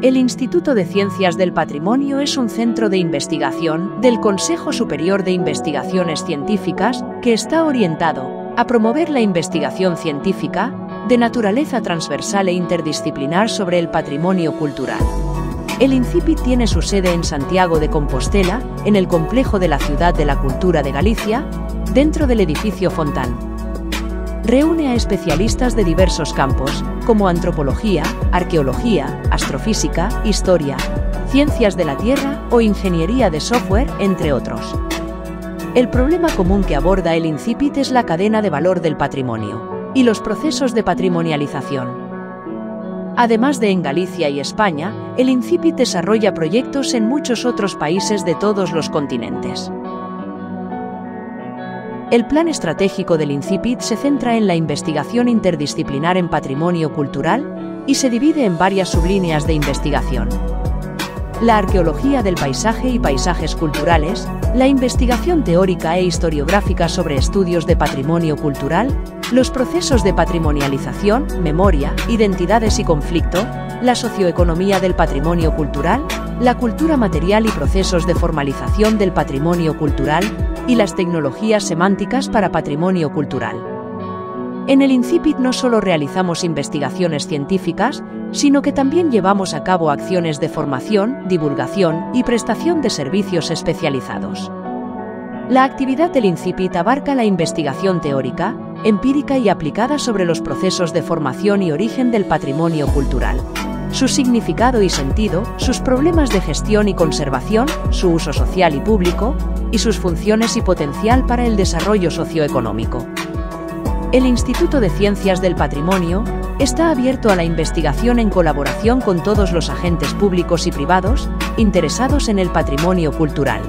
El Instituto de Ciencias del Patrimonio es un centro de investigación del Consejo Superior de Investigaciones Científicas que está orientado a promover la investigación científica de naturaleza transversal e interdisciplinar sobre el patrimonio cultural. El INCIPIT tiene su sede en Santiago de Compostela, en el complejo de la Ciudad de la Cultura de Galicia, dentro del edificio Fontán. Reúne a especialistas de diversos campos, como antropología, arqueología, astrofísica, historia, ciencias de la Tierra o ingeniería de software, entre otros. El problema común que aborda el INCIPIT es la cadena de valor del patrimonio y los procesos de patrimonialización. Además de en Galicia y España, el INCIPIT desarrolla proyectos en muchos otros países de todos los continentes. El plan estratégico del INCIPIT se centra en la investigación interdisciplinar en patrimonio cultural y se divide en varias sublíneas de investigación. La arqueología del paisaje y paisajes culturales, la investigación teórica e historiográfica sobre estudios de patrimonio cultural, los procesos de patrimonialización, memoria, identidades y conflicto, la socioeconomía del patrimonio cultural, la cultura material y procesos de formalización del patrimonio cultural, y las tecnologías semánticas para patrimonio cultural. En el INCIPIT no solo realizamos investigaciones científicas, sino que también llevamos a cabo acciones de formación, divulgación y prestación de servicios especializados. La actividad del INCIPIT abarca la investigación teórica, empírica y aplicada sobre los procesos de formación y origen del patrimonio cultural, su significado y sentido, sus problemas de gestión y conservación, su uso social y público, y sus funciones y potencial para el desarrollo socioeconómico. El Instituto de Ciencias del Patrimonio está abierto a la investigación en colaboración con todos los agentes públicos y privados interesados en el patrimonio cultural.